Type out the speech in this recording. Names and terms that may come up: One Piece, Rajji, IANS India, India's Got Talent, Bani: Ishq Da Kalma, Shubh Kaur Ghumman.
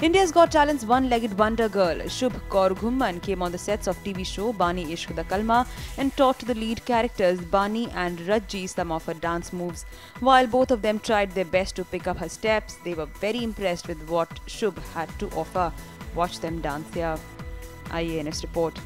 India's Got Talent's one-legged wonder girl, Shubh Kaur Ghumman, came on the sets of TV show Bani : Ishq Da Kalma and taught the lead characters Bani and Rajji some of her dance moves. While both of them tried their best to pick up her steps, they were very impressed with what Shubh had to offer. Watch them dance here. IANS report.